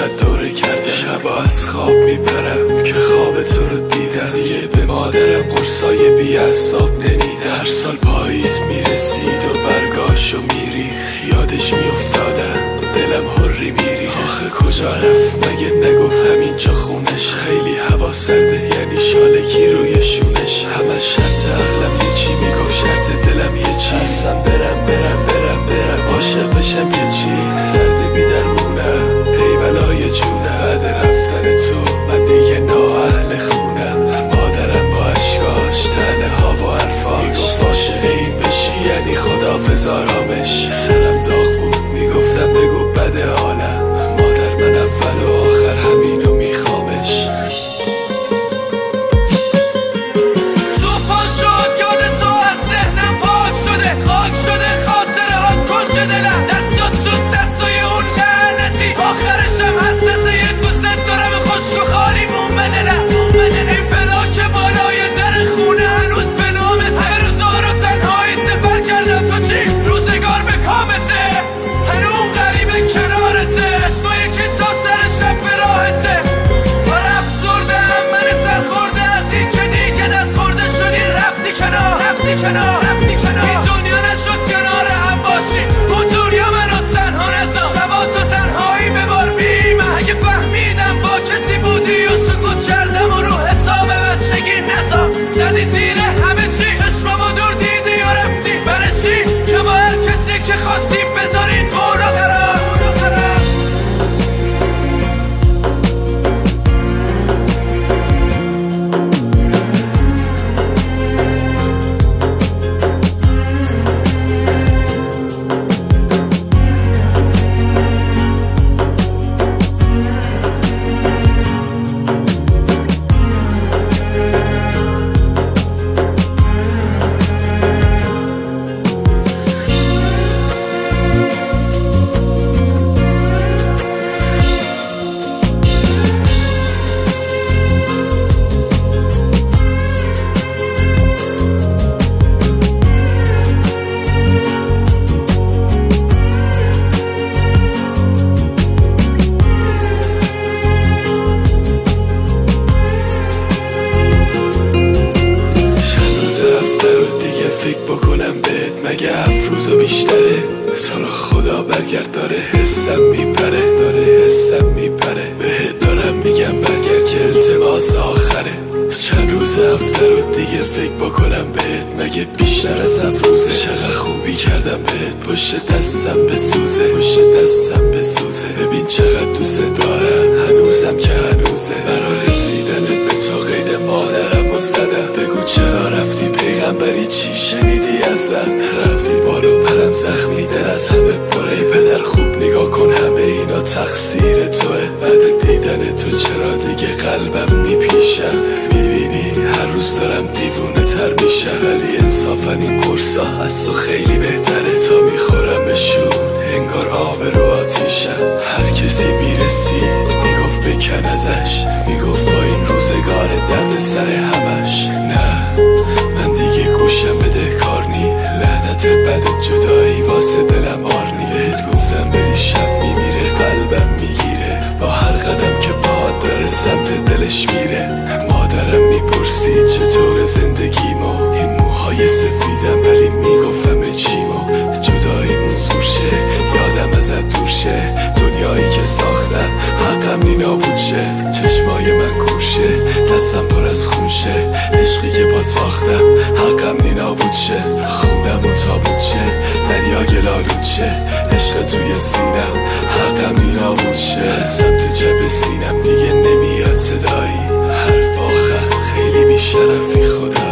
چقدر دوره کرده شب از خواب میپرم که خواب تو رو دیدم دیگه به مادرم قرصای بی اعصاب نمیده هر سال پاییز میرسید و برگاشو میریخ یادش میافتادم دلم هری میریخ آخه کجا رفت مگه نگفت همینجا خونش خیلی هوا سرده یعنی شالکی روی شونش همه شرط عقلم یه چی میگفت شرط دلم یه چی اصلا برم برم برم برم عاشق بشم یه چی درد بی‌درمونه بلای جونه بعد رفتن تو من دیگه نااهل خونم مادرم با عشقاش تنها با حرفاش میگفت عاشق این بشی یعنی خداحافظ آرامش سرم داغ بود میگفتم بگو بده حالم مادر من اول و آخر همینو میخوامش توفان شد یاد تو از ذهنم پاک شده خاک شده خاطره هات گنج دلم دستیات شد دستای اون لعنتی آخر صدایی حرف آخر خیلی بیشرفی خدا